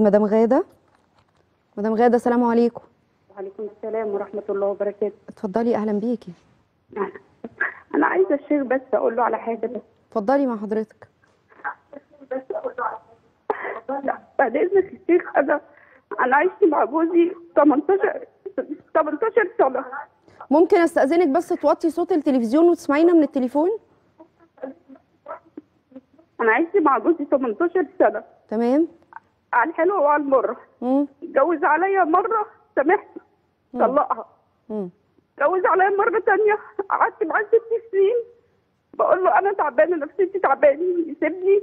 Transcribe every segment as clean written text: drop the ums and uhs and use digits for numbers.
مدام غادة السلام عليكم. وعليكم السلام ورحمة الله وبركاته. اتفضلي أهلا بيكي. أنا عايزة الشيخ بس أقول له على حاجة بس. اتفضلي مع حضرتك. بس أقول له على حاجة. بعد إذنك الشيخ أنا عشت مع جوزي 18 سنة. ممكن أستأذنك بس توطي صوت التلفزيون وتسمعينا من التليفون؟ أنا عشت مع جوزي 18 سنة. تمام. على الحلوه وعلى المره. اتجوز عليا مره سامحت طلقها. اتجوز عليا مره ثانيه قعدت معاه 6 سنين بقول له انا تعبانه نفسيتي تعبانه يسيبني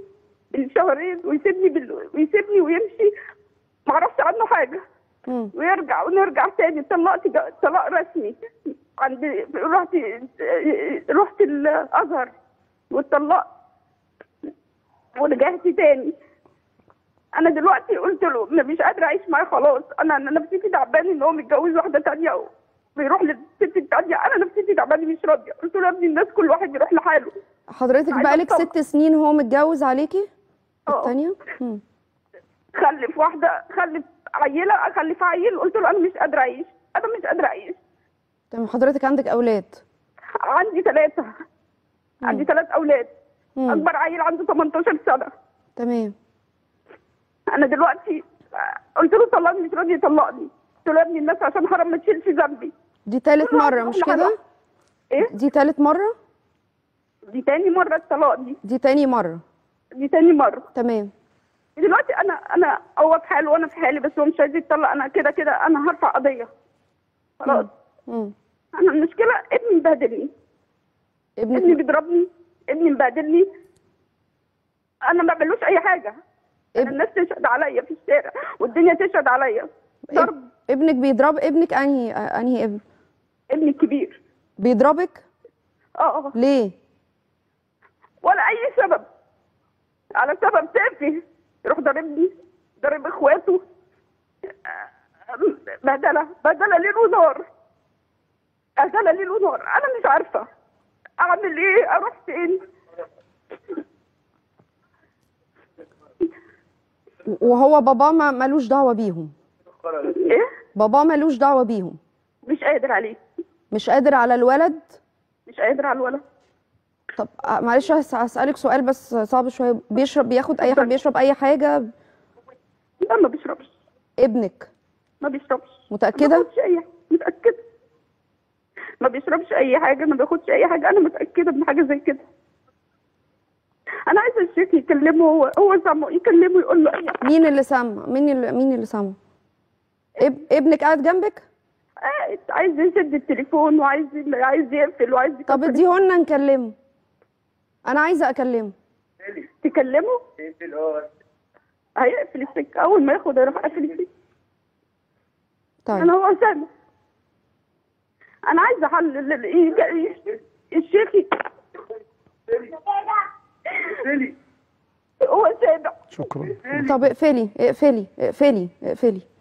بالشهرين ويسيبني ويمشي ما اعرفش عنه حاجه. ويرجع ونرجع ثاني. اتطلقت طلاق رسمي عند رحت الازهر واتطلقت ورجعت ثاني. أنا دلوقتي قلت له مش قادرة أعيش معاه خلاص، أنا نفسيتي تعبانة إن هو متجوز واحدة تانية ويروح للست التانية، أنا نفسيتي تعبانة مش راضية، قلت له يا ابني الناس كل واحد يروح لحاله. حضرتك بقالك 6 سنين هو متجوز عليكي؟ التانية؟ خلف واحدة، خلف عيلة، خلف عيل، قلت له أنا مش قادرة أعيش، تمام. حضرتك عندك أولاد؟ عندي 3، عندي 3 أولاد، أكبر عيل عنده 18 سنة. تمام. أنا دلوقتي قلت له طلقني مش راضي يطلقني، قلت له يا ابني الناس عشان حرام ما تشيلش ذنبي. دي ثالث مرة مش كده؟ إيه؟ دي ثالث مرة؟ دي تاني مرة الطلاق دي. دي تاني مرة. تمام. دلوقتي أنا هو في حاله وأنا في حالي، بس هو مش عايز يتطلق. أنا كده أنا هرفع قضية. خلاص. أنا المشكلة ابني مبهدلني. ابني بيضربني، ابني مبهدلني. أنا ما بعملوش أي حاجة. الناس تشهد عليا في الشارع والدنيا تشهد عليا ضرب. ابنك بيضرب؟ ابنك انهي ابن؟ ابني الكبير بيضربك؟ ليه؟ ولا اي سبب، على سبب تافه يروح ضاربني، ضارب اخواته، بهدله ليل ونهار، انا مش عارفه اعمل ايه، اروح فين. وهو بابا ما ملوش دعوه بيهم؟ ايه؟ بابا ملوش دعوه بيهم. مش قادر عليه، مش قادر على الولد، طب معلش هسألك سؤال بس صعب شويه، بيشرب اي حاجه؟ لا ما بيشربش. ابنك ما بيشربش؟ متأكده؟ ما بياخدش اي حاجه. متأكده ما بيشربش اي حاجه، ما بياخدش اي حاجه، انا متأكده من حاجه زي كده. أنا عايزة الشيخ يكلمه، هو سامعه، يكلمه يقول له مين اللي سامع؟ مين اللي سامع؟ ابنك قاعد جنبك؟ قاعد، عايز يسد التليفون وعايز يقفل وعايز يكلمه. طب اديهولنا نكلمه. أنا عايزة أكلمه. تكلمه؟ اقفل. هيقفل السكة، أول ما ياخد هيروح قافل السكة. طيب أنا هو سامع. أنا عايزة حل الشيخ. هو سامع. شكرا. طب اقفلي اقفلي اقفلي اقفلي.